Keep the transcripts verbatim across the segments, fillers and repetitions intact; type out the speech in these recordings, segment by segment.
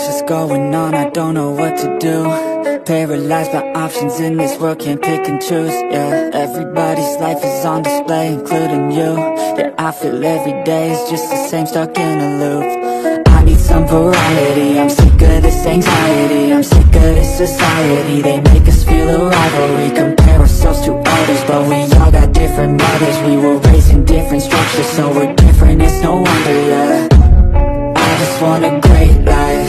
else is going on, I don't know what to do. Paralyzed by options in this world, can't pick and choose, yeah. Everybody's life is on display, including you. Yeah, I feel every day is just the same, stuck in a loop. I need some variety, I'm sick of this anxiety, I'm sick of this society. They make us feel a rivalry, compare ourselves to others, but we all got different mothers. We were raised in different structures, so we're different, it's no wonder, yeah. I just want a great life,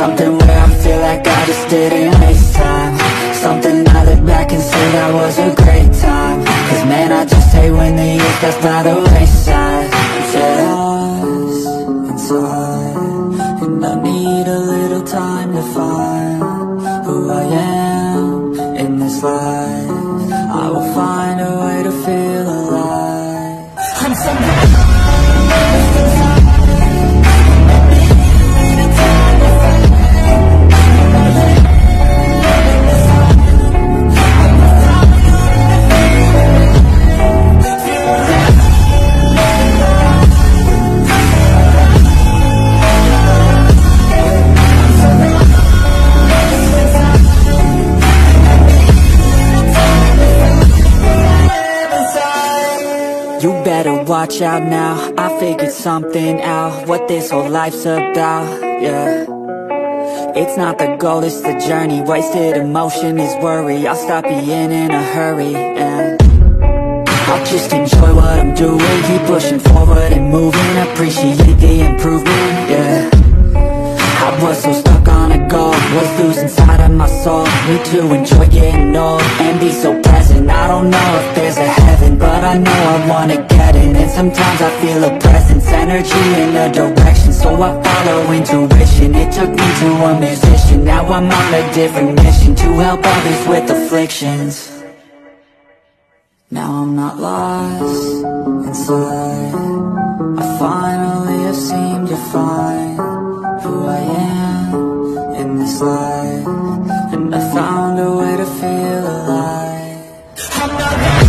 something where I feel like I just didn't waste time, something I look back and say that was a great time. Cause man, I just hate when the years pass by the wayside, yeah. Lost inside, and I need a little time to find who I am in this life. I will find a way to feel alive. I'm somebody. You better watch out now, I figured something out, what this whole life's about, yeah. It's not the goal, it's the journey, wasted emotion is worry. I'll stop being in a hurry, and I'll just enjoy what I'm doing, keep pushing forward and moving, appreciate the improvement, yeah. I was so stuck on a goal, was losing sight of my soul. Need to enjoy getting old and be so present. I don't know if there's a heaven, but I know I wanna get in. And sometimes I feel a presence, energy in a direction, so I follow intuition. It took me to a musician, now I'm on a different mission, to help others with afflictions. Now I'm not lost inside, I finally have seemed to find who I am in this life, and I found a way to feel alive. I'm not gonna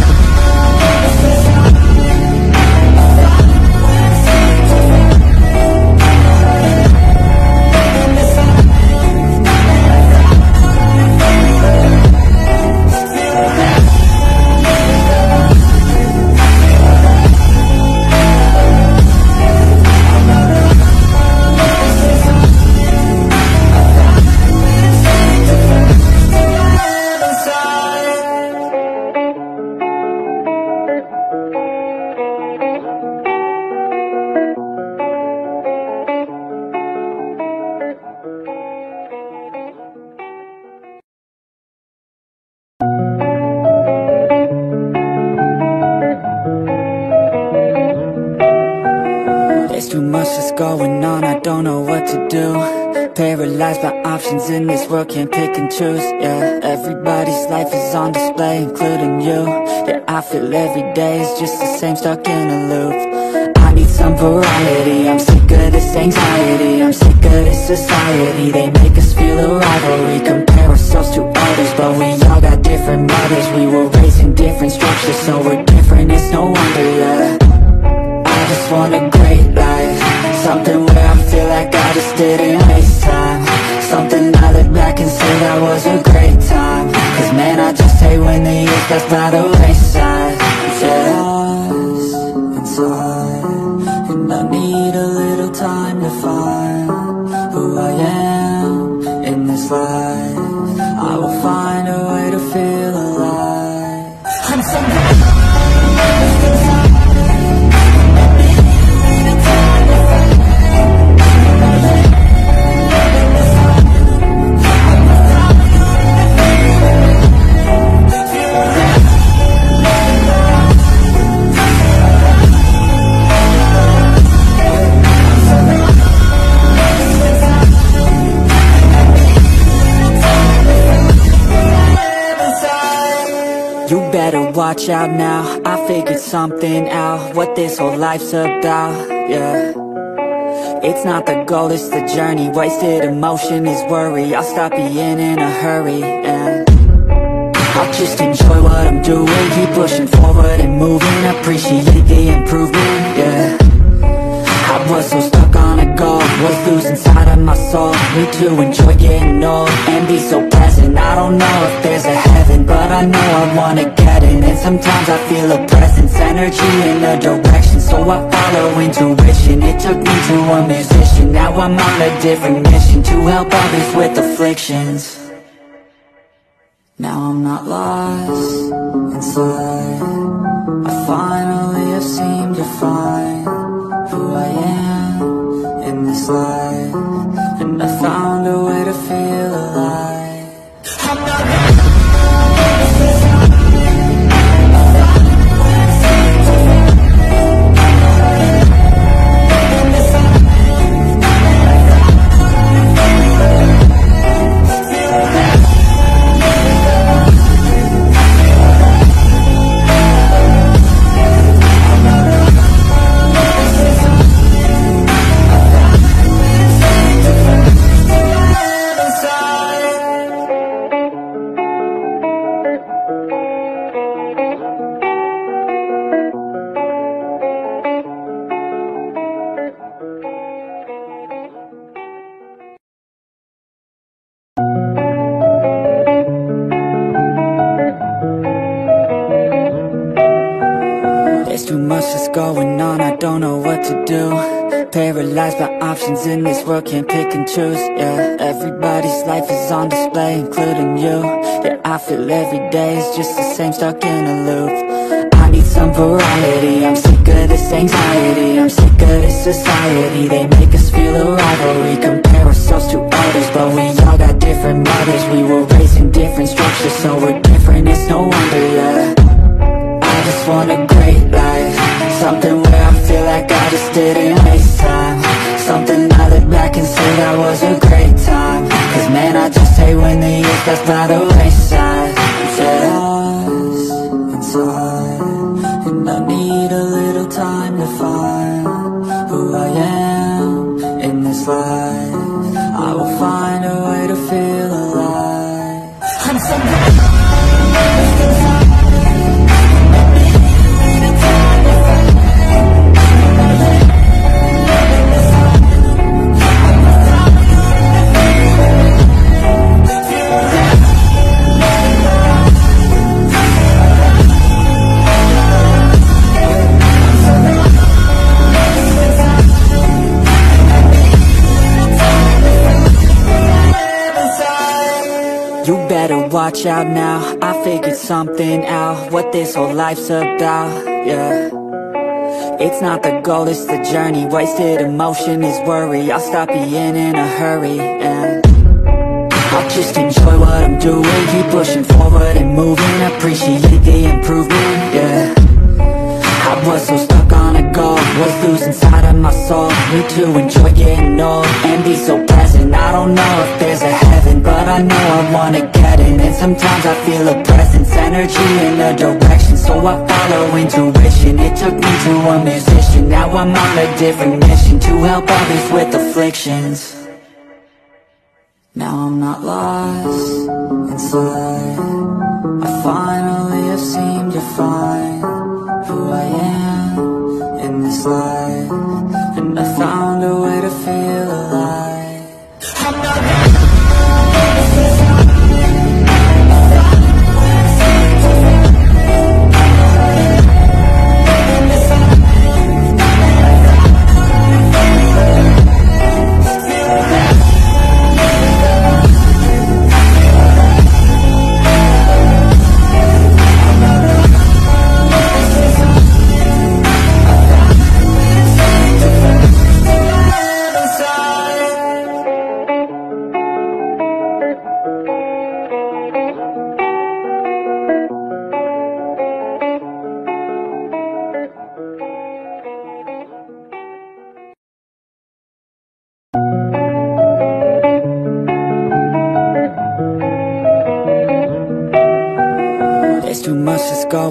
Too much is going on, I don't know what to do. Paralyzed by options in this world, can't pick and choose, yeah. Everybody's life is on display, including you. Yeah, I feel every day is just the same, stuck in a loop. I need some variety, I'm sick of this anxiety, I'm sick of this society. They make us feel a rivalry, compare ourselves to others, but we all got different mothers. We were raised in different structures, so we're different, it's no wonder, yeah. I just want a great life, something where I feel like I just didn't waste time, something I look back and say that was a great time. Cause man, I just hate when the years pass by the wayside, yeah. Lost inside, and I need a little time to find who I am in this life. I will find a way to feel alive. I'm somebody. You better watch out now, I figured something out, what this whole life's about, yeah. It's not the goal, it's the journey, wasted emotion is worry. I'll stop being in a hurry, and I'll just enjoy what I'm doing, keep pushing forward and moving, appreciate the improvement, yeah. I was so stuck on a goal, was losing sight of my soul. me to enjoy getting old and be so present. I don't know if there's a heaven, but I know I wanna get in. And sometimes I feel a presence, energy in a direction, so I follow intuition. It took me to a musician, now I'm on a different mission, to help others with afflictions. Now I'm not lost inside, I finally have seemed to find who I am in this life, and I found a way to feel alive. I'm not Paralyzed by options in this world, can't pick and choose, yeah. Everybody's life is on display, including you. Yeah, I feel every day is just the same, stuck in a loop. I need some variety, I'm sick of this anxiety, I'm sick of this society. They make us feel a rivalry, compare ourselves to others, but we all got different mothers. We were raised in different structures, so we're different, it's no wonder, yeah. I just want a great life, something where I feel like I just didn't waste time, something I look back and say that was a great time. Cause man, I just hate when the years pass by the wayside. Yeah. Lost inside, and I need a little time to find who I am in this life. I will find a way to feel alive. I'm somebody. Watch out now, I figured something out, what this whole life's about, yeah. It's not the goal, it's the journey, wasted emotion is worry. I'll stop being in a hurry, and I'll just enjoy what I'm doing, keep pushing forward and moving, appreciate the improvement, yeah. I was so stuck on a goal, was losing sight of my soul. Need to enjoy getting old and be so present. I don't know if there's a heaven, but I know I wanna get in. And sometimes I feel a presence, energy in a direction, so I follow intuition. It took me to a musician, now I'm on a different mission, to help others with afflictions. Now I'm not lost inside, I finally have seemed to find who I am in this life, and I found a way to feel alive. I'm not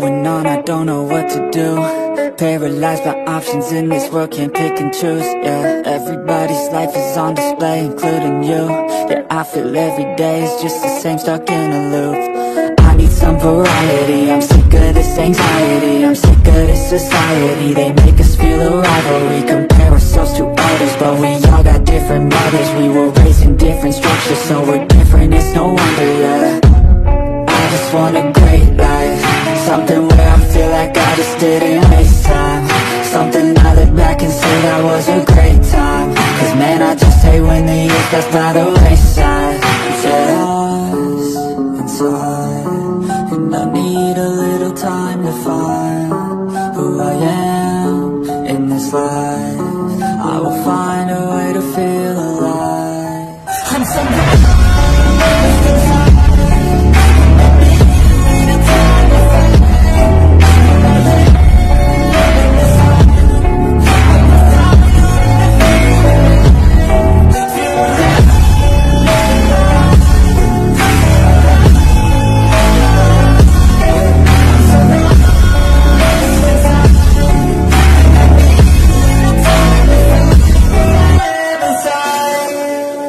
going on, I don't know what to do. Paralyzed by options in this world, can't pick and choose, yeah. Everybody's life is on display, including you. Yeah, I feel every day is just the same, stuck in a loop. I need some variety, I'm sick of this anxiety, I'm sick of this society. They make us feel a rivalry, compare ourselves to others, fighters, but we all got different mothers. We were raised in different structures, so we're different, it's no wonder, yeah. I just want a great life, something where I feel like I just didn't waste time, something I look back and say that was a great time. Cause man, I just hate when the years pass by the wayside, yeah. Inside, and I need a little time to find who I am in this life. I will find a way to feel alive. I'm somebody.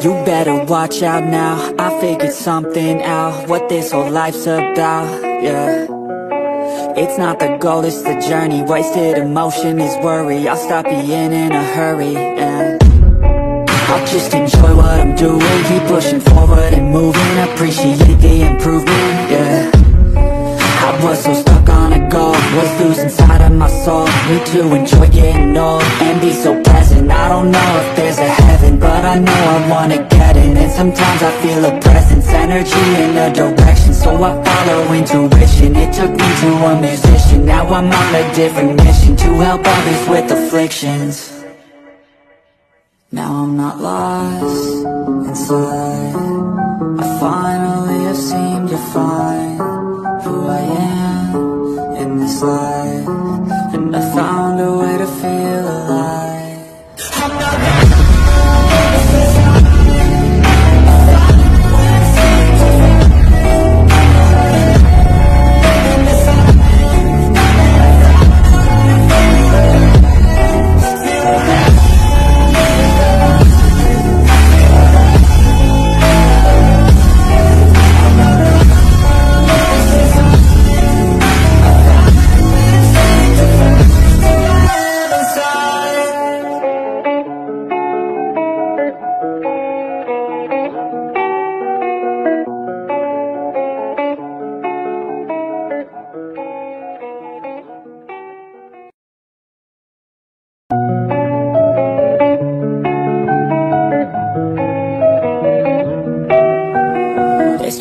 You better watch out now, I figured something out, what this whole life's about, yeah. It's not the goal, it's the journey, wasted emotion is worry, I'll stop being in a hurry, yeah. I'll just enjoy what I'm doing, keep pushing forward and moving, appreciate the improvement, yeah. I was so stuck on a goal, was losing sight of my soul, need to enjoy getting old, and be so present, I don't know if there's a heaven, but I know I wanna get in, and sometimes I feel a presence, energy in a direction, so I follow intuition, it took me to a musician, now I'm on a different mission, to help others with afflictions. Now I'm not lost inside, I finally have seemed to find who I am in this life, and I found a way to feel alive. I'm not gonna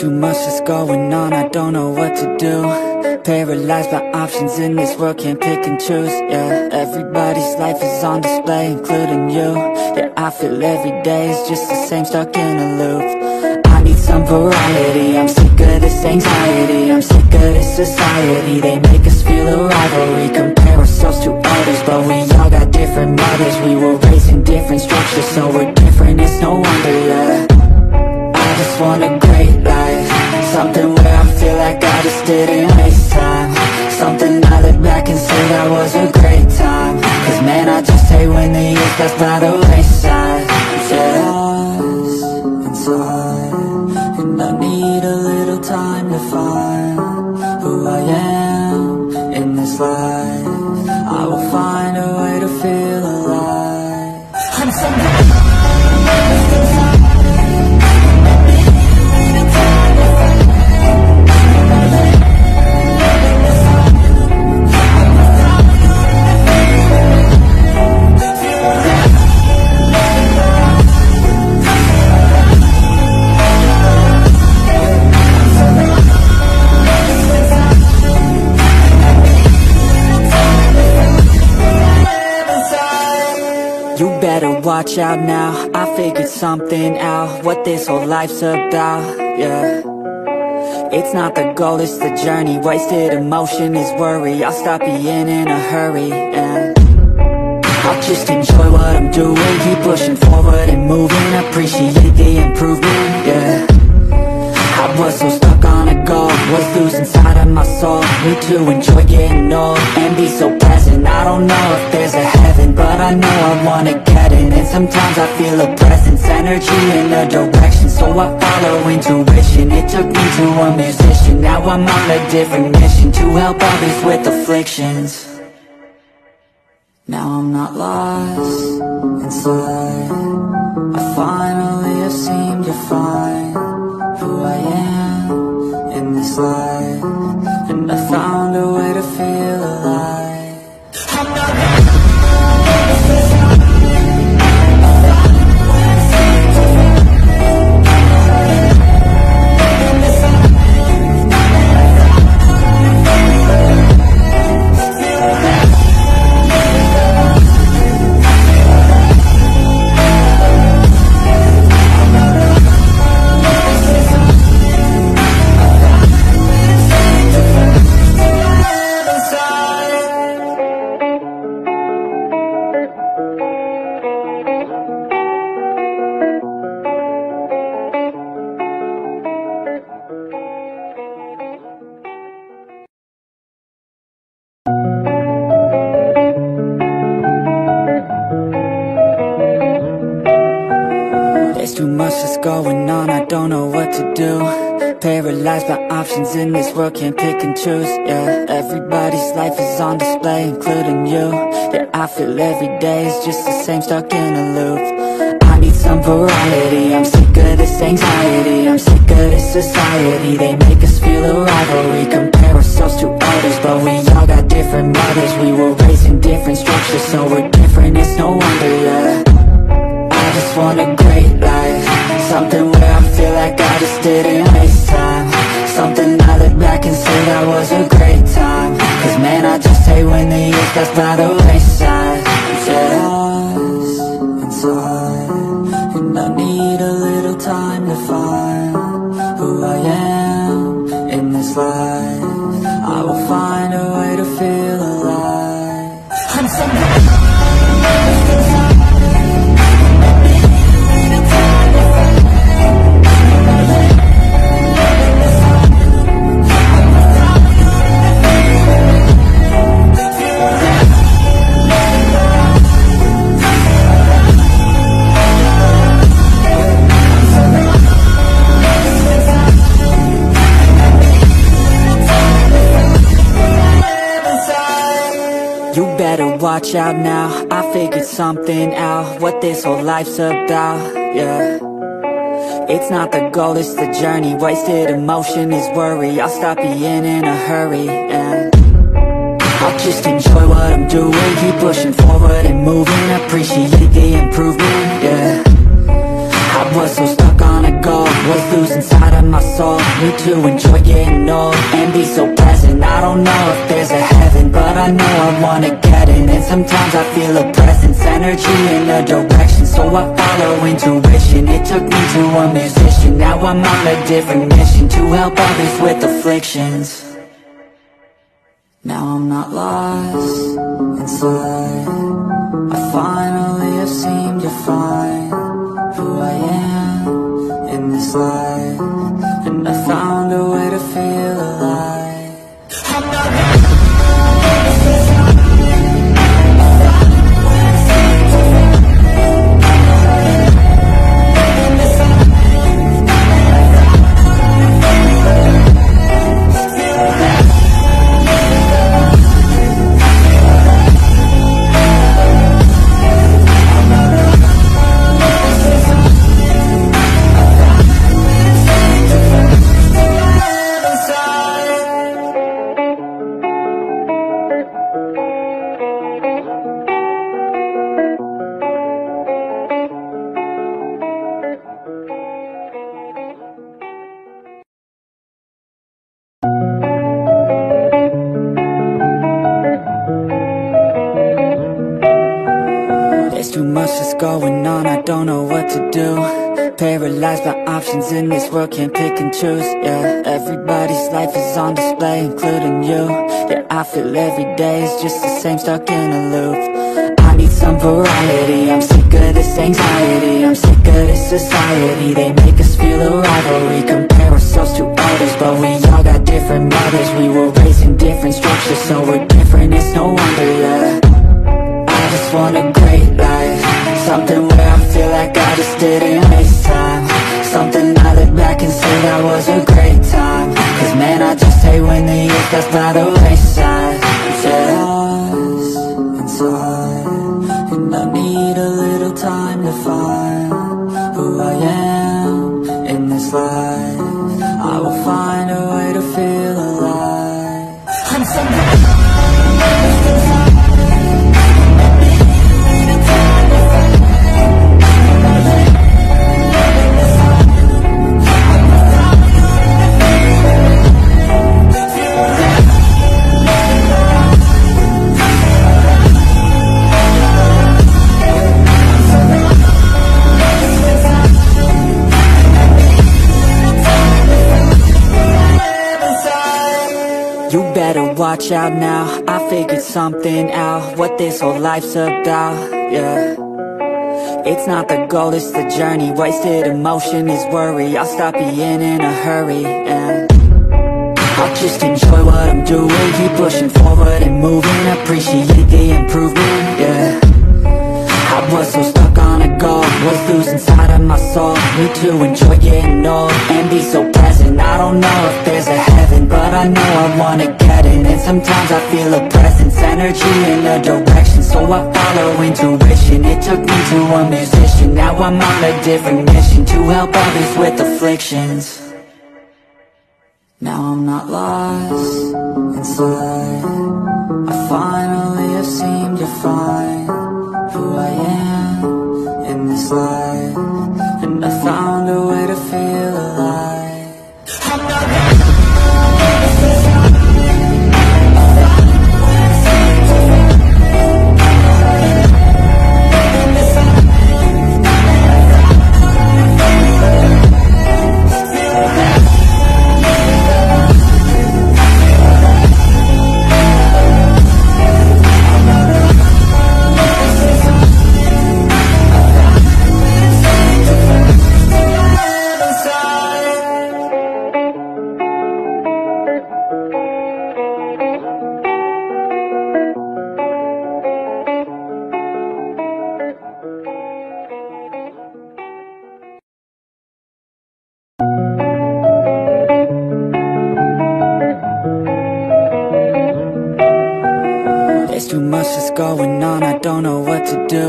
Too much is going on, I don't know what to do. Paralyzed by options in this world, can't pick and choose, yeah. Everybody's life is on display, including you. Yeah, I feel every day is just the same, stuck in a loop. I need some variety, I'm sick of this anxiety, I'm sick of this society. They make us feel a rivalry, compare ourselves to others, but we all got different mothers. We were raised in different structures, so we're different, it's no wonder, yeah. I just want a great life, something where I feel like I just didn't waste time, something I look back and say that was a great time. Cause man, I just hate when the years pass by the wayside, yeah. Lost inside, and I need a little time to find who I am in this life. I will find a way to feel alive. I'm somebody. Watch out now, I figured something out, what this whole life's about, yeah. It's not the goal, it's the journey, wasted emotion is worry, I'll stop being in a hurry, yeah. I'll just enjoy what I'm doing, keep pushing forward and moving, appreciate the improvement, yeah. I was so stuck on a goal, was losing sight of my soul, need to enjoy getting old, and be so present, I don't know if there's a heaven, but I know I wanna get in, and sometimes I feel a presence, energy in a direction, so I follow intuition, it took me to a musician, now I'm on a different mission, to help others with afflictions. Now I'm not lost inside. I finally have seemed to find who I am in this life, and I found a way to feel alive. I'm not Paralyzed by options in this world, can't pick and choose, yeah. Everybody's life is on display, including you. Yeah, I feel every day is just the same, stuck in a loop. I need some variety, I'm sick of this anxiety, I'm sick of this society. They make us feel a rivalry, compare ourselves to others, but we all got different mothers. We were raised in different structures, so we're different, it's no wonder, yeah. I just want a great life, something where I feel like I just didn't waste time, something I look back and say that was a great time. Cause man, I just hate when the years pass by the wayside. Yeah. Lost inside, and I need a little time to find who I am in this life. I will find a way to feel alive. I'm somebody. Watch out now, I figured something out, what this whole life's about, yeah. It's not the goal, it's the journey, wasted emotion is worry. I'll stop being in a hurry, yeah. I'll just enjoy what I'm doing, keep pushing forward and moving, appreciate the improvement, yeah. I was so stuck on a goal, was losing sight of my soul. Need to enjoy getting old and be so present. I don't know if there's a heaven, but I know I wanna get. And sometimes I feel a presence, energy in a direction, so I follow intuition. It took me to a musician, now I'm on a different mission, to help others with afflictions. Now I'm not lost inside. I finally have seemed to find who I am in this life, and I found a way to feel alive. I'm not lost. Going on, I don't know what to do. Paralyzed by options in this world, can't pick and choose, yeah. Everybody's life is on display, including you. Yeah, I feel every day is just the same, stuck in a loop. I need some variety, I'm sick of this anxiety, I'm sick of this society. They make us feel a rivalry, compare ourselves to others, but we all got different mothers. We were raised in different structures, so we're different, it's no wonder, yeah. I just want a great life, something where I feel like I just didn't waste time, something I look back and say that was a great time. Cause man, I just hate when the years pass by the wayside. Yeah. Lost inside, watch out now, I figured something out, what this whole life's about, yeah. It's not the goal, it's the journey, wasted emotion is worry, I'll stop being in a hurry, yeah. I'll just enjoy what I'm doing, keep pushing forward and moving, appreciate the improvement, yeah. I was so stuck on a goal, was losing sight of my soul, need to enjoy getting old, and be so present, I don't know if there's a heaven, but I know I wanna get it, and sometimes I feel a presence, energy in a direction, so I follow intuition, it took me to a musician, now I'm on a different mission, to help others with afflictions. Now I'm not lost inside, I finally have seemed to find who I am in this life, and I found a way to feel alive. Going on, I don't know what to do.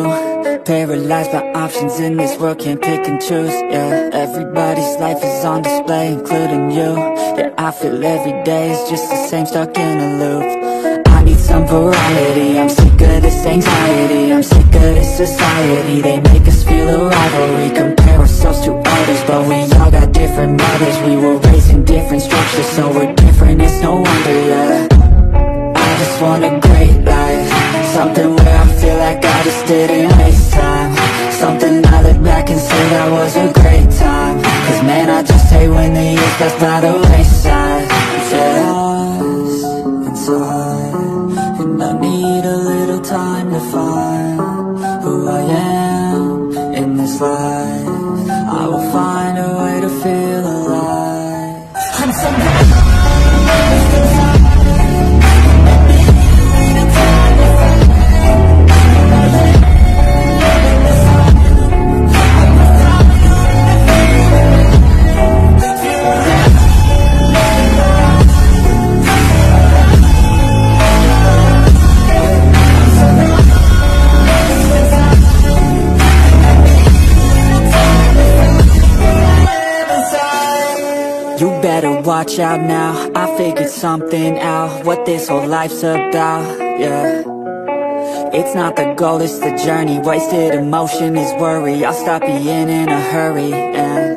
Paralyzed by options in this world, can't pick and choose, yeah. Everybody's life is on display, including you. Yeah, I feel every day is just the same, stuck in a loop. I need some variety, I'm sick of this anxiety, I'm sick of this society. They make us feel a rivalry, compare ourselves to others, but we all got different mothers. We were raised in different structures, so we're different, it's no wonder, yeah. I just want a great life, something where I feel like I just didn't waste time, something I look back and say that was a great time, cause man I just hate when the years pass by the wayside. Yeah. Lost inside, and I need a little time to find who I am in this life, I will find a way to feel alive. I'm somebody. Watch out now, I figured something out, what this whole life's about, yeah. It's not the goal, it's the journey, wasted emotion is worry, I'll stop being in a hurry, yeah.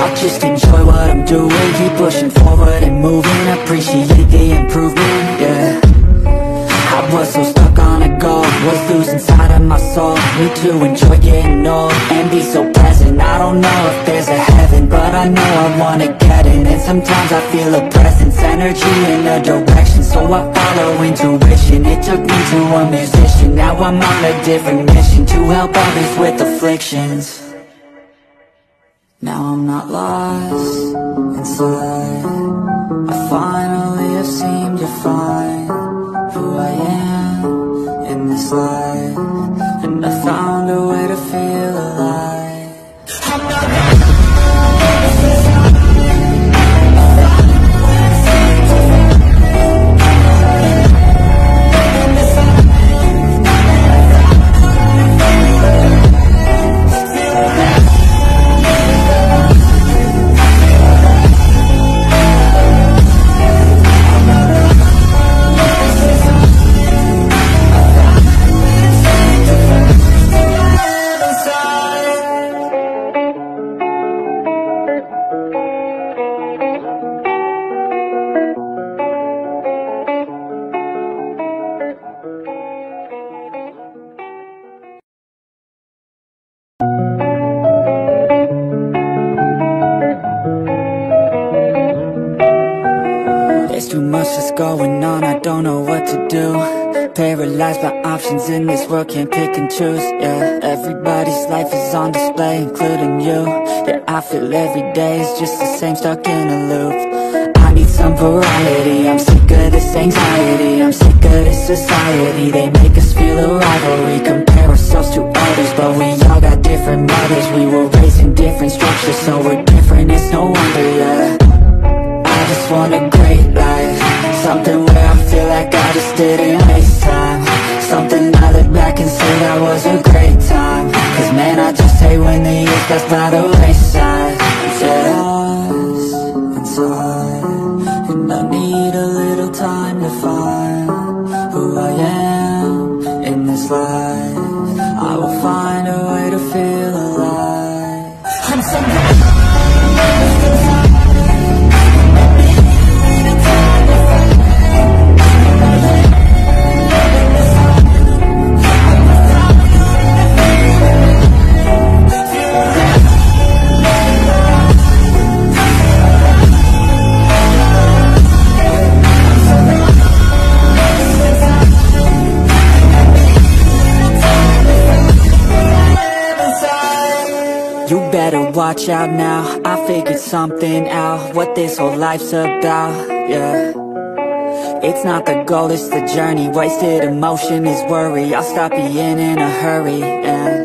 I'll just enjoy what I'm doing, keep pushing forward and moving, appreciate the improvement, yeah. I was so stuck on a goal, was losing sight of my soul, need to enjoy getting old, and be so present, I don't know if there's a heaven, but I know I wanna get it, and sometimes I feel a presence, energy in a direction, so I follow intuition, it took me to a musician, now I'm on a different mission, to help others with afflictions. Now I'm not lost inside, I finally have seemed to find who I am in this life, and I found a way to feel alive. I'm not Paralyzed by options in this world, can't pick and choose, yeah. Everybody's life is on display, including you. Yeah, I feel every day is just the same, stuck in a loop. I need some variety, I'm sick of this anxiety, I'm sick of this society. They make us feel a rivalry, compare ourselves to others, but we all got different mothers. We were raised in different structures, so we're different, it's no wonder, yeah. I just want a great life, something where I feel like I just didn't waste time, something I look back and say that was a great time. Cause man, I just hate when the years pass by the wayside. Yeah. Lost inside, and I need a little time to find who I am in this life. I will find a way to feel alive. I'm something. You better watch out now, I figured something out, what this whole life's about, yeah. It's not the goal, it's the journey, wasted emotion is worry. I'll stop being in a hurry, yeah.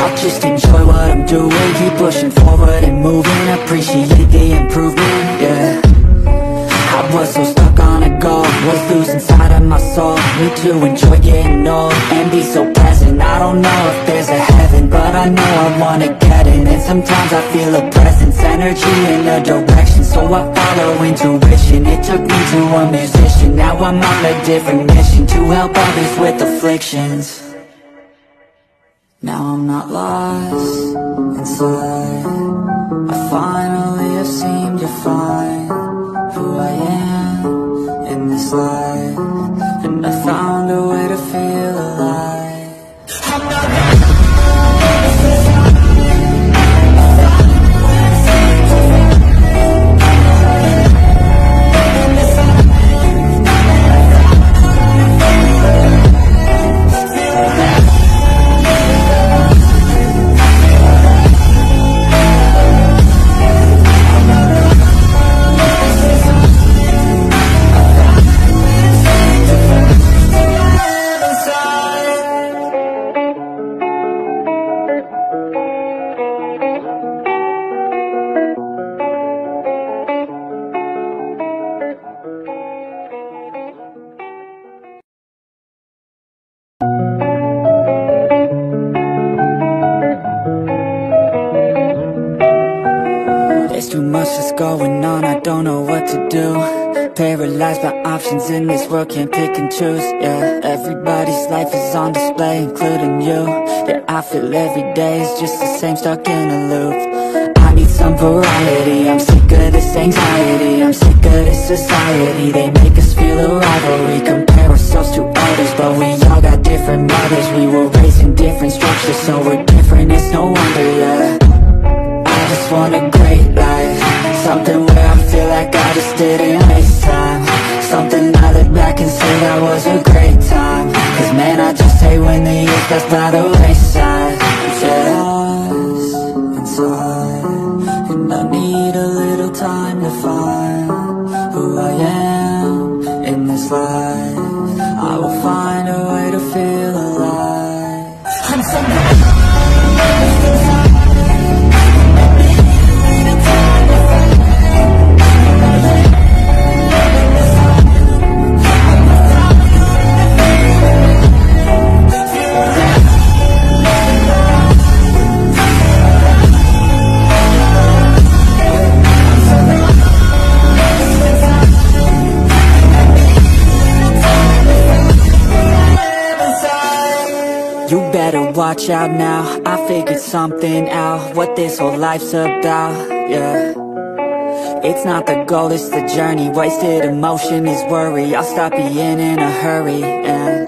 I'll just enjoy what I'm doing, keep pushing forward and moving, appreciate the improvement, yeah. I was so stuck on a goal, was losing sight of my soul. Need to enjoy getting old and be so present. I don't know if there's a heaven, but I know I wanna get it. And sometimes I feel a presence, energy in a direction, so I follow intuition. It took me to a musician, now I'm on a different mission, to help others with afflictions. Now I'm not lost inside, I finally have seemed to find who I am in this life, and I found a way to feel alive. I'm not going on, I don't know what to do. Paralyzed by options in this world, can't pick and choose, yeah. Everybody's life is on display, including you. Yeah, I feel every day is just the same, stuck in a loop. I need some variety, I'm sick of this anxiety, I'm sick of this society. They make us feel a rivalry, compare ourselves to others, but we all got different mothers. We were raised in different structures, so we're different, it's no wonder, yeah. I just want a great life, something where I feel like I just didn't waste time, something I look back and say that was a great time. Cause man, I just hate when the years pass by the wayside. Yeah. Lost inside, and I need a little time to find who I am in this life. I will find a way to feel alive. I'm something. Watch out now, I figured something out, what this whole life's about, yeah. It's not the goal, it's the journey, wasted emotion is worry. I'll stop being in a hurry, yeah.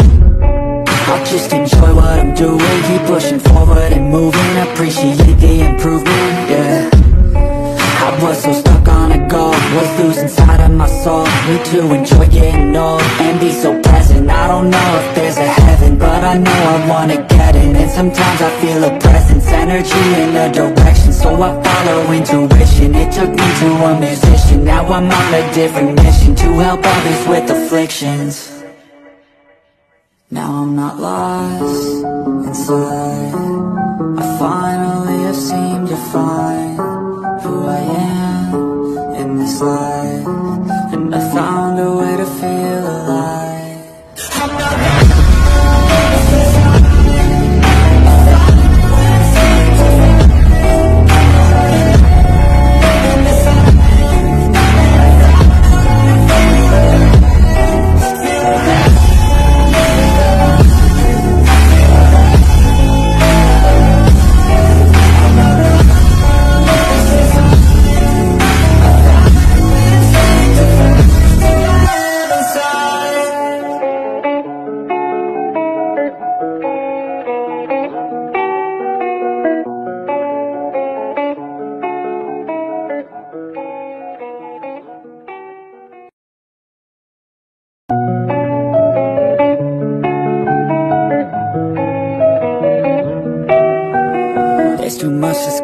I'll just enjoy what I'm doing, keep pushing forward and moving, appreciate the improvement, yeah. I was so stuck on a goal, What's loose inside of my soul? Need to enjoy getting old and be so present. I don't know if there's a heaven, but I know I wanna get in. And sometimes I feel a presence, energy in a direction, so I follow intuition. It took me to a musician, now I'm on a different mission, to help others with afflictions. Now I'm not lost inside. I finally have seemed to find who I am in this life, and I found a way to feel alive.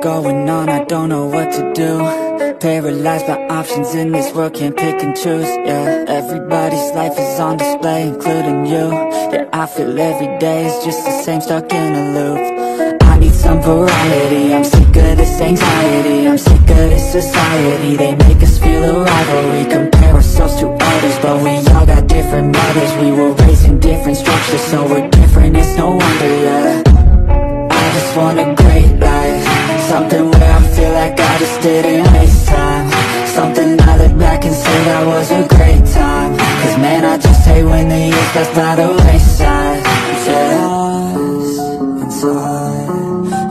I'm not going on, I don't know what to do. Paralyzed by options in this world, can't pick and choose, yeah. Everybody's life is on display, including you. Yeah, I feel every day is just the same, stuck in a loop. I need some variety, I'm sick of this anxiety, I'm sick of this society. They make us feel a rivalry, compare ourselves to others, but we all got different mothers. We were raised in different structures, so we're different, it's no wonder, yeah. I just want a great life, something where I feel like I just didn't waste time, something I look back and say that was a great time. Cause man, I just hate when the years pass by the wayside. Yeah, lost inside,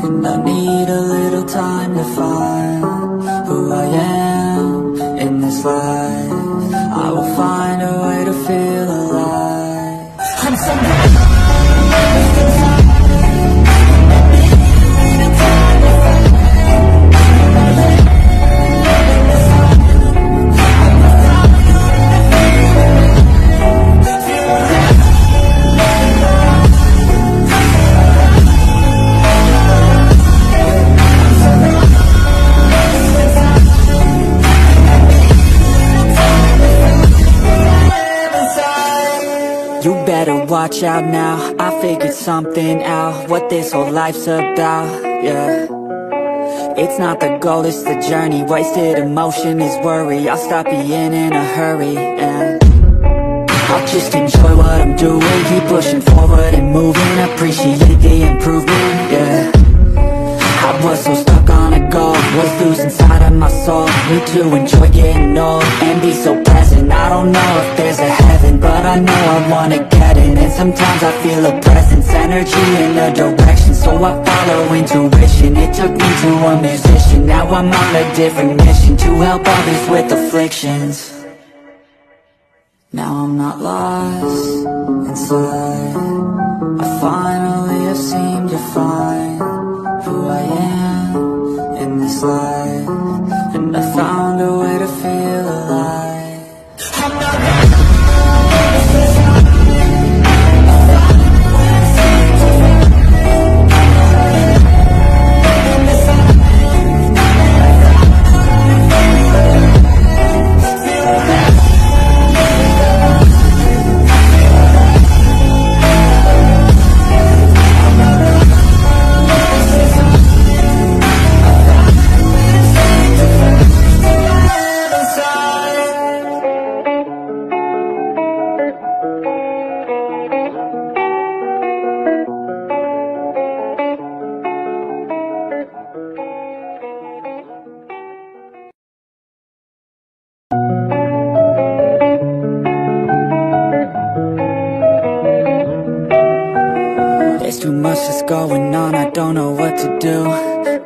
and I need a little time to find who I am in this life. I will find a way to feel alive. I'm somewhere. Watch out now, I figured something out, what this whole life's about, yeah. It's not the goal, it's the journey, wasted emotion is worry. I'll stop being in a hurry, and I'll just enjoy what I'm doing, keep pushing forward and moving, appreciate the improvement, yeah. I was so stuck on a goal, was loose inside of my soul. Need to enjoy getting old and be so present. I don't know if there's a heaven, but I know I wanna get in. And sometimes I feel a presence, energy in a direction, so I follow intuition. It took me to a musician, now I'm on a different mission, to help others with afflictions. Now I'm not lost inside. I finally have seemed to find who I am in this life, and I found a way to feel alive. I'm not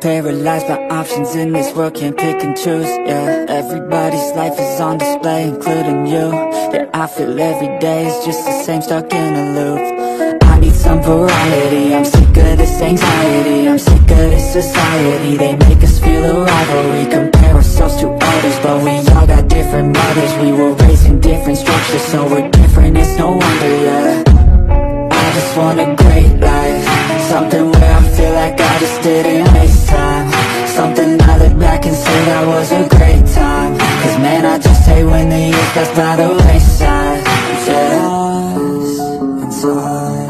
Paralyzed by options in this world, can't pick and choose, yeah. Everybody's life is on display, including you. Yeah, I feel every day is just the same, stuck in a loop. I need some variety. I'm sick of this anxiety, I'm sick of this society. They make us feel a rivalry, compare ourselves to others. But we all got different mothers, we were raised in different structures. So we're different, it's no wonder, yeah. I just want a great life, something where I feel like I just didn't waste time, something I look back and say that was a great time. Cause man, I just hate when the years pass by the wayside. Yeah. It's hard,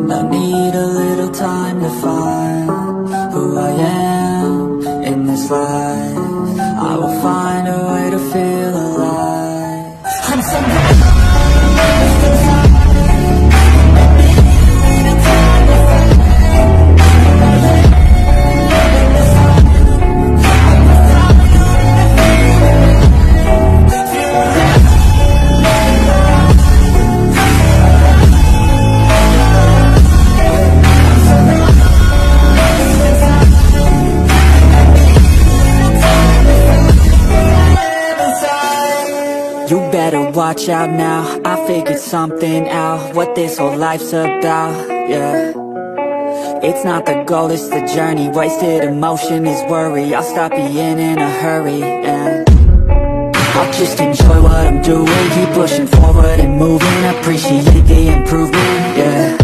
and I need a little time to find who I am in this life. I will find a way to feel alive. I'm somebody. You better watch out now, I figured something out, what this whole life's about, yeah. It's not the goal, it's the journey, wasted emotion is worry. I'll stop being in a hurry, yeah. I'll just enjoy what I'm doing, keep pushing forward and moving, appreciate the improvement, yeah.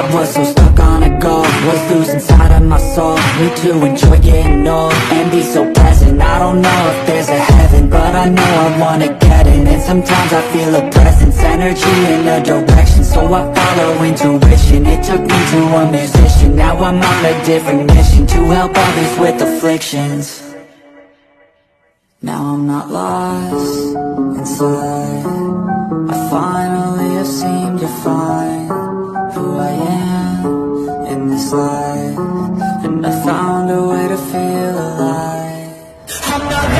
I was so stuck on a goal, was losing sight of my soul. Need to enjoy getting old and be so present. I don't know if there's a heaven, but I know I wanna get in. And sometimes I feel a presence, energy in a direction, so I follow intuition. It took me to a musician, now I'm on a different mission, to help others with afflictions. Now I'm not lost inside, I finally have seemed to find who I am in this life, and I found a way to feel alive. I'm not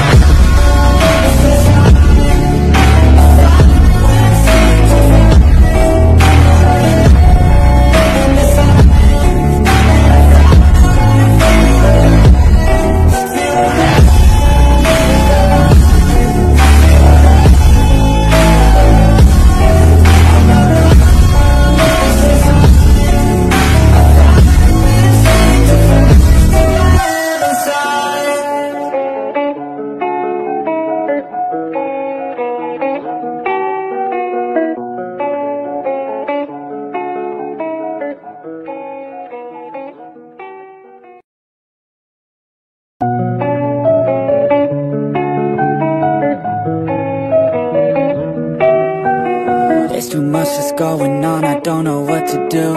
going on, I don't know what to do.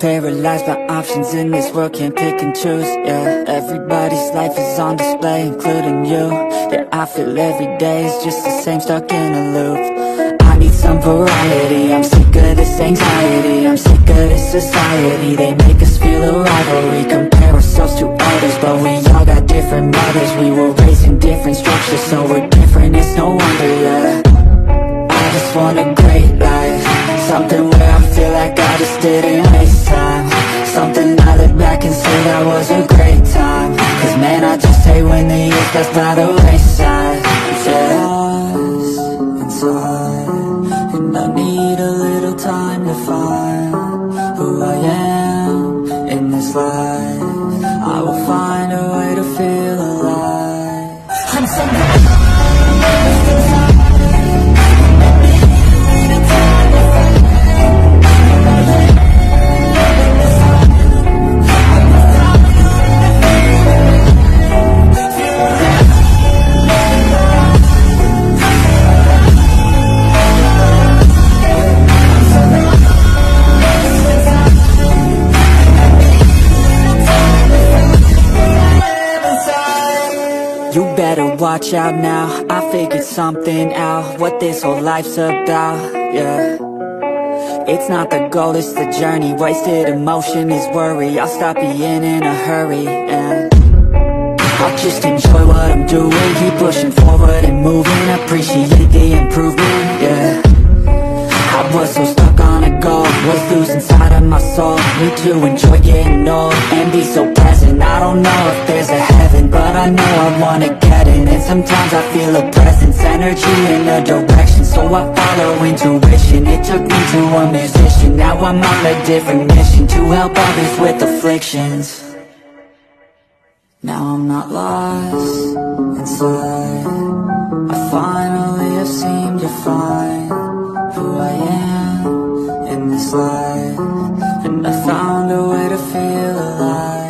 Paralyzed by options in this world, can't pick and choose, yeah. Everybody's life is on display, including you. Yeah, I feel every day is just the same, stuck in a loop. I need some variety, I'm sick of this anxiety, I'm sick of this society. They make us feel a rivalry, compare ourselves to others. But we all got different mothers, we were raised in different structures. So we're different, it's no wonder, yeah. I just want a great life, something where I feel like I just didn't waste time, something I look back and say that was a great time. Cause man, I just hate when the years pass by the wayside. Yeah. It's hard, and I need a little time to find who I am in this life. I will find a way to feel alive. I'm somebody. Watch out now, I figured something out, what this whole life's about, yeah. It's not the goal, it's the journey, wasted emotion is worry. I'll stop being in a hurry, yeah. I'll just enjoy what I'm doing, keep pushing forward and moving, appreciate the improvement, yeah. I was so stuck on a goal, What's loose inside of my soul? Need to enjoy getting old and be so present. I don't know if there's a heaven, but I know I wanna get in. And sometimes I feel a presence, energy in a direction, so I follow intuition. It took me to a musician, now I'm on a different mission, to help others with afflictions. Now I'm not lost inside, I finally have seemed to find who I am in this life, and I found a way to feel alive.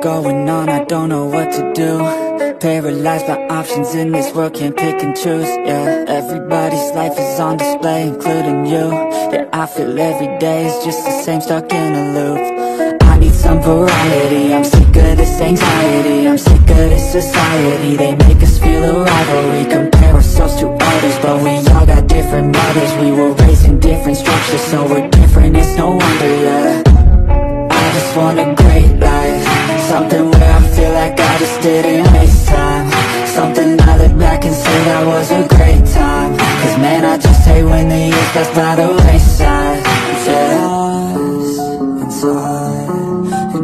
I'm not going on, I don't know what to do. Paralyzed by options in this world, can't pick and choose, yeah. Everybody's life is on display, including you. Yeah, I feel every day is just the same, stuck in a loop. I need some variety, I'm sick of this anxiety, I'm sick of this society. They make us feel a rivalry, compare ourselves to others, but we all got different mothers. We were raised in different structures, so we're different, it's no wonder, yeah. I just want a great life, something where I feel like I just didn't waste time, something I look back and say that was a great time. Cause man, I just hate when the years pass by the wayside. Yeah. Lost inside,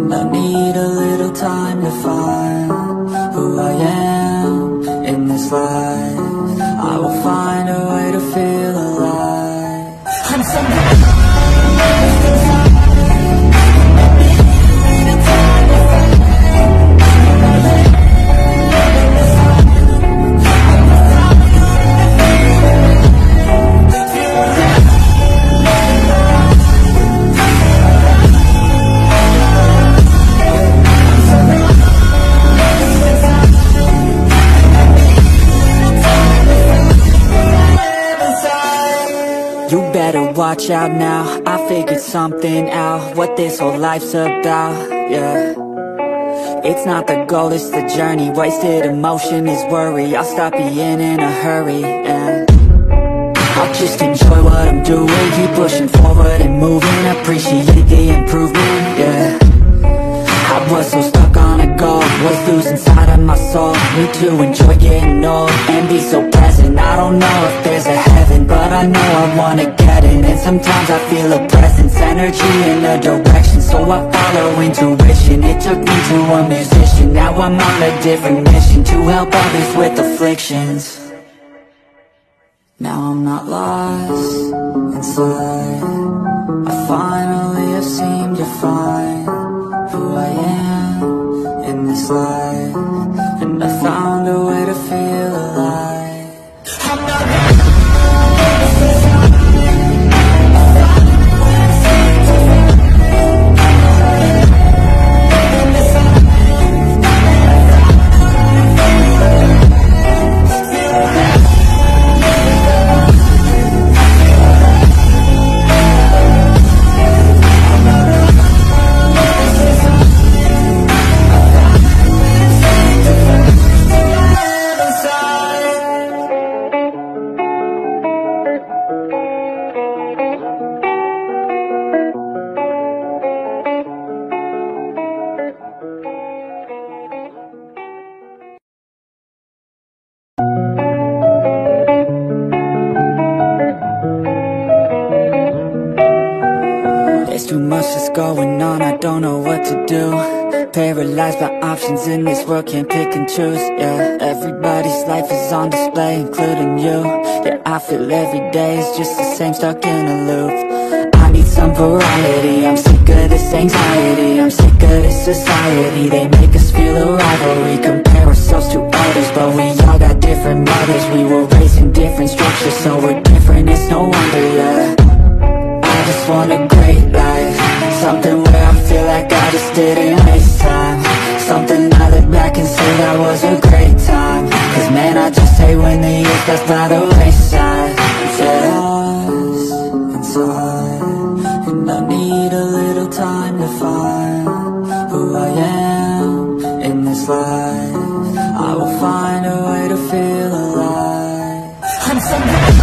and I need a little time to find who I am in this life. I will find a way to feel alive. I'm somebody. Watch out now, I figured something out, what this whole life's about, yeah. It's not the goal, it's the journey, wasted emotion is worry. I'll stop being in a hurry, yeah. I'll just enjoy what I'm doing, keep pushing forward and moving, appreciate the improvement, yeah. I was so stuck on a goal, was loose inside of my soul. Need to enjoy getting old and be so present. I don't know if there's a heaven, but I know I wanna get in. And sometimes I feel a presence, energy in a direction, so I follow intuition. It took me to a musician, now I'm on a different mission, to help others with afflictions. Now I'm not lost inside, I finally have seemed to find who I am in this life, and I found a way to feel alive. I'm not Paralyzed by options in this world, can't pick and choose, yeah. Everybody's life is on display, including you. Yeah, I feel every day is just the same, stuck in a loop. I need some variety. I'm sick of this anxiety, I'm sick of this society. They make us feel a rivalry, compare ourselves to others. But we all got different mothers, we were raised in different structures. So we're different, it's no wonder, yeah. I just want a great life, something where I feel like I just didn't waste time, something I look back and say that was a great time. Cause man, I just hate when the years pass by the wayside. And I need a little time to find who I am in this life. I will find a way to feel alive. I'm somebody.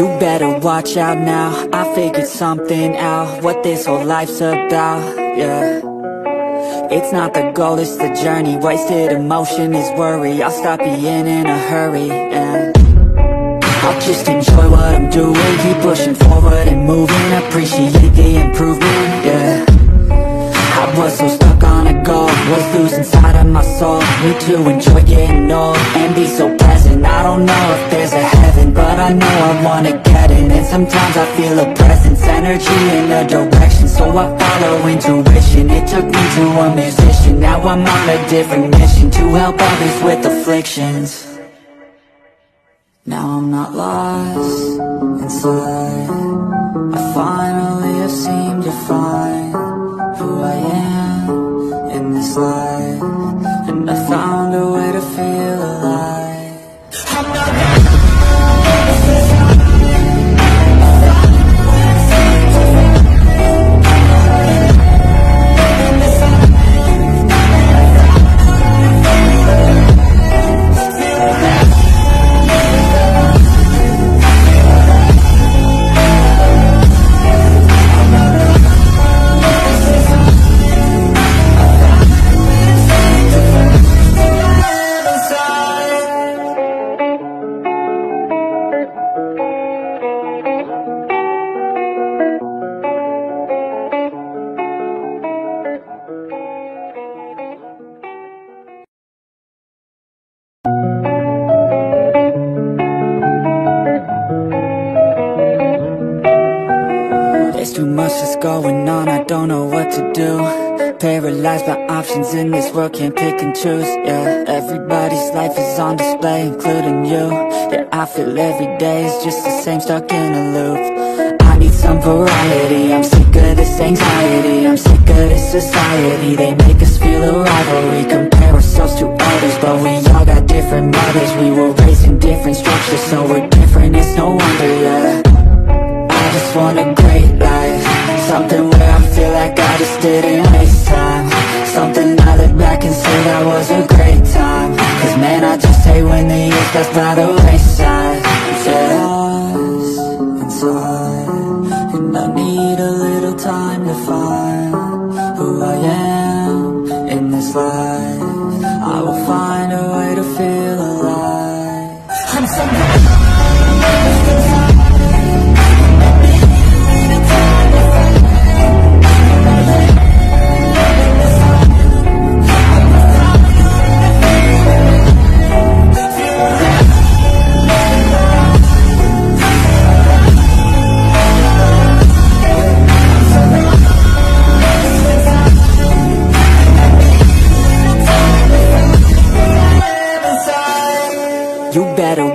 You better watch out now, I figured something out, what this whole life's about, yeah. It's not the goal, it's the journey, wasted emotion is worry. I'll stop being in a hurry, yeah. I'll just enjoy what I'm doing, keep pushing forward and moving, appreciate the improvement, yeah. I was so stuck on a goal, was losing sight of my soul. Need to enjoy getting old and be so present. I don't know if there's a heaven, but I know I wanna get it. And sometimes I feel a presence, energy in a direction, so I follow intuition. It took me to a musician, now I'm on a different mission, to help others with afflictions. Now I'm not lost inside, I finally have seemed to find who I am in this life, and I found a way to feel alive. I'm not going on, I don't know what to do. Paralyzed by options in this world, can't pick and choose, yeah. Everybody's life is on display, including you. Yeah, I feel every day is just the same, stuck in a loop. I need some variety, I'm sick of this anxiety, I'm sick of this society. They make us feel a rivalry, compare ourselves to others. But we all got different mothers, we were raised in different structures. So we're different, it's no wonder, yeah. I just want a great life, something where I feel like I just didn't waste time, something I look back and say that was a great time. Cause man, I just hate when the years pass by the wayside, yeah. Lost inside, and I need a little time to find who I am in this life. I will find a way to feel alive. I'm somebody.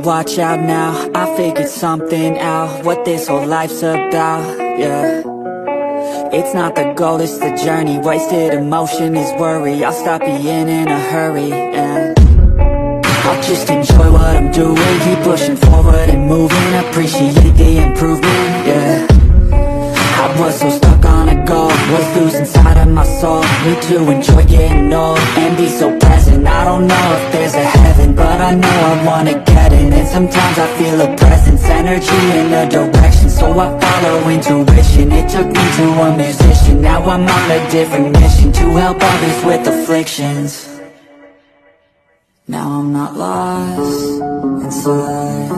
Watch out now, I figured something out, what this whole life's about, yeah. It's not the goal, it's the journey, wasted emotion is worry. I'll stop being in a hurry, yeah. I'll just enjoy what I'm doing, keep pushing forward and moving, appreciate the improvement, yeah. I was so stuck on a goal, was losing sight of my soul. Need to enjoy getting old and be so present. I don't know if there's a heaven, but I know I wanna get in. And sometimes I feel a presence, energy in a direction, so I follow intuition. It took me to a musician, now I'm on a different mission, to help others with afflictions. Now I'm not lost inside,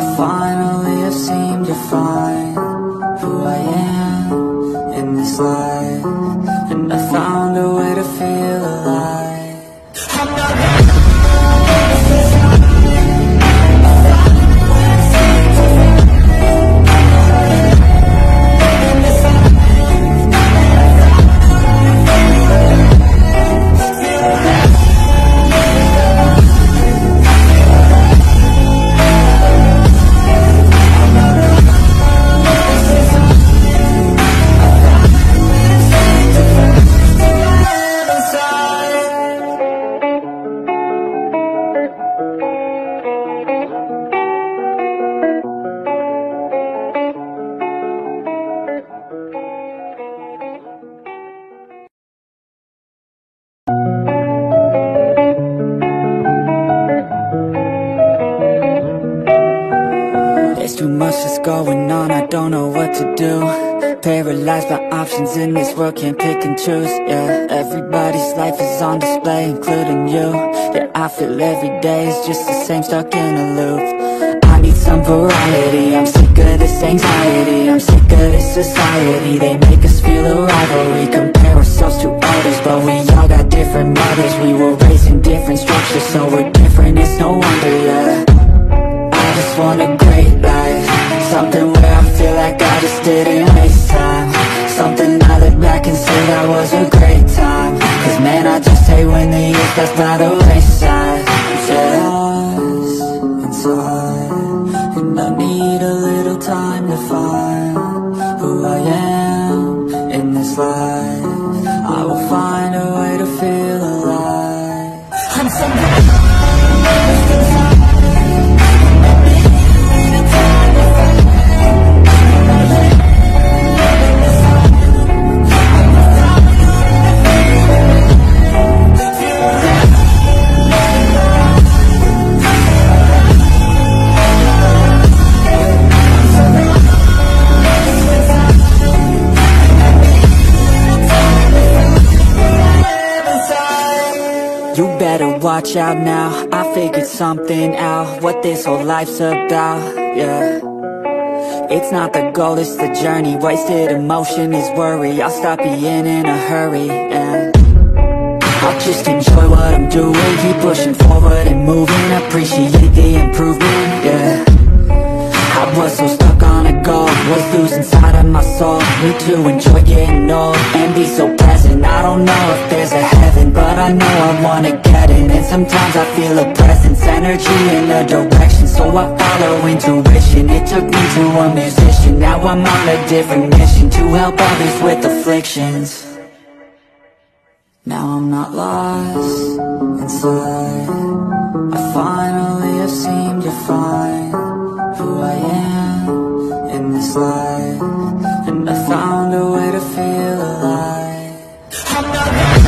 I finally have seemed to find who I am in this life, and I found a way to feel alive. I'm not going on, I don't know what to do. Paralyzed by options in this world, can't pick and choose, yeah. Everybody's life is on display, including you. Yeah, I feel every day is just the same, stuck in a loop. I need some variety, I'm sick of this anxiety, I'm sick of this society. They make us feel a rivalry, compare ourselves to others, but we all got different mothers. We were raised in different structures, so we're different, it's no wonder, yeah. I just want a great life, something where I feel like I just didn't waste time, something I look back and say that was a great time. Cause man, I just hate when the years pass by the wayside. Yeah, lost inside, and I need a little time to find who I am in this life. I will find a way to feel alive. I'm somebody. Watch out now, I figured something out, what this whole life's about, yeah. It's not the goal, it's the journey, wasted emotion is worry. I'll stop being in a hurry, yeah. I'll just enjoy what I'm doing, keep pushing forward and moving, appreciate the improvement, yeah. I was so stuck on a goal, was losing sight of my soul. Need to enjoy getting old and be so present. I don't know if there's a heaven, but I know I wanna get in. And sometimes I feel a presence, energy in a direction, so I follow intuition. It took me to a musician, now I'm on a different mission, to help others with afflictions. Now I'm not lost inside, I finally have seemed to find who I am in this life, and I found a way to feel alive. I'm not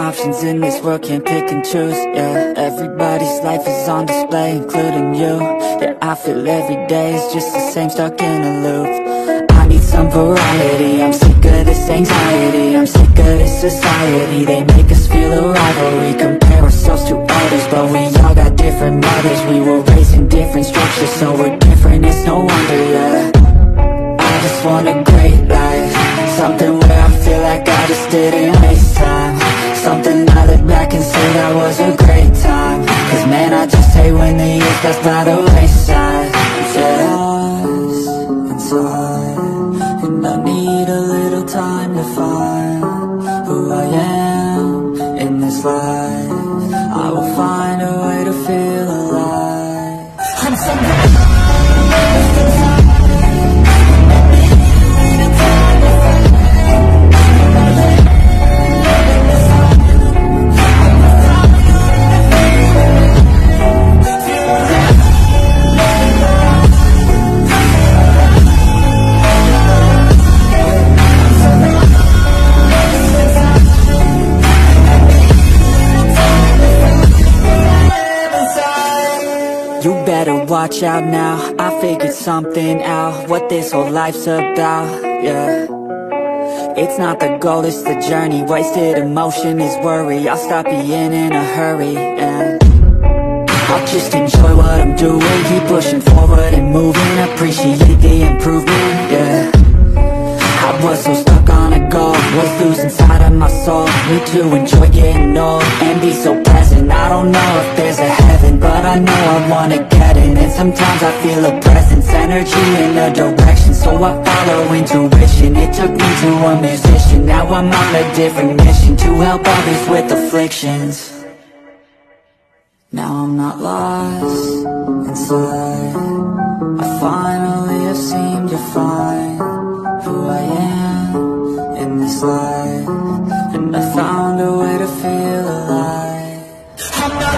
options in this world, can't pick and choose, yeah. Everybody's life is on display, including you. Yeah, I feel every day is just the same, stuck in a loop. I need some variety, I'm sick of this anxiety, I'm sick of this society, they make us feel alive, but we compare ourselves to others. But we all got different mothers, we were raised in different structures, so we're different, it's no wonder, yeah. I just want a great life, something where I feel like I just didn't waste time, something I look back and say that was a great time. Cause man, I just hate when the years pass by the wayside, yeah. And I need a little time to find who I am in this life. I will find a way to feel alive. I'm somebody. Watch out now, I figured something out, what this whole life's about, yeah. It's not the goal, it's the journey, wasted emotion is worry. I'll stop being in a hurry, yeah. I'll just enjoy what I'm doing, keep pushing forward and moving, appreciate the improvement, yeah. I was so stuck on a goal, was losing sight of my soul. Need to enjoy getting old and be so present. I don't know if there's a heaven, but I know I wanna get. And sometimes I feel a presence, energy in a direction, so I follow intuition. It took me to a musician, now I'm on a different mission, to help others with afflictions. Now I'm not lost inside, I finally have seemed to find who I am in this life. And I found a way to feel alive. I'm not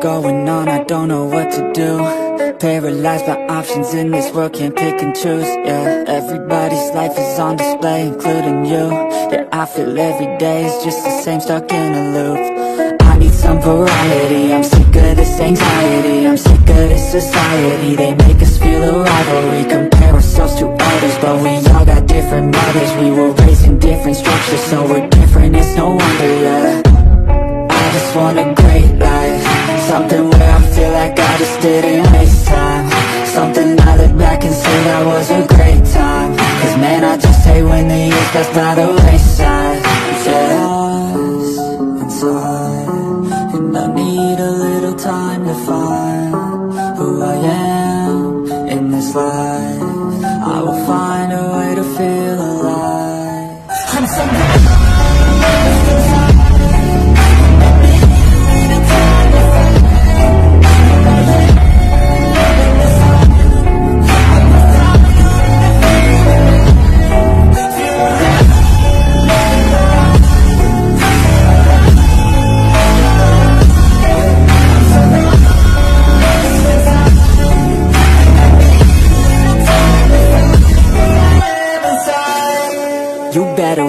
going on, I don't know what to do. Paralyzed by options in this world, can't pick and choose, yeah. Everybody's life is on display, including you. Yeah, I feel every day is just the same, stuck in a loop. I need some variety, I'm sick of this anxiety, I'm sick of this society. They make us feel alive, but we compare ourselves to others. But we all got different mothers, we were raised in different structures, so we're different, it's no wonder, yeah. I just want a great life, something where I feel like I just didn't waste time, something I look back and say that was a great time. Cause man, I just hate when the years pass by the wayside, yeah. Lost inside, and I need a little time to find who I am in this life. I will find a way to feel alive. I'm somebody.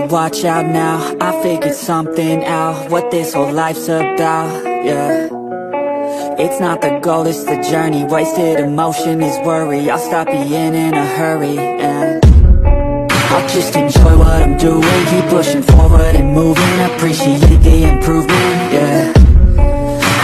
Watch out now, I figured something out, what this whole life's about, yeah. It's not the goal, it's the journey, wasted emotion is worry. I'll stop being in a hurry, yeah. I'll just enjoy what I'm doing, keep pushing forward and moving, appreciate the improvement, yeah.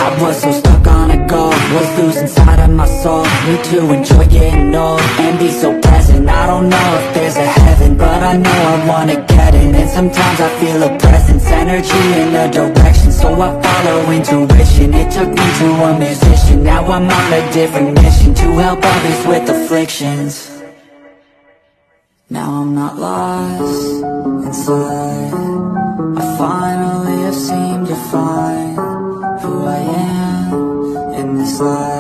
I was so stuck on a goal, was losing sight of my soul. Need to enjoy getting old and be so present. I don't know if there's a heaven, but I know I wanna get in. And sometimes I feel a presence, energy in a direction, so I follow intuition. It took me to a musician, now I'm on a different mission, to help others with afflictions. Now I'm not lost inside. I finally have seemed to find who I am in this life.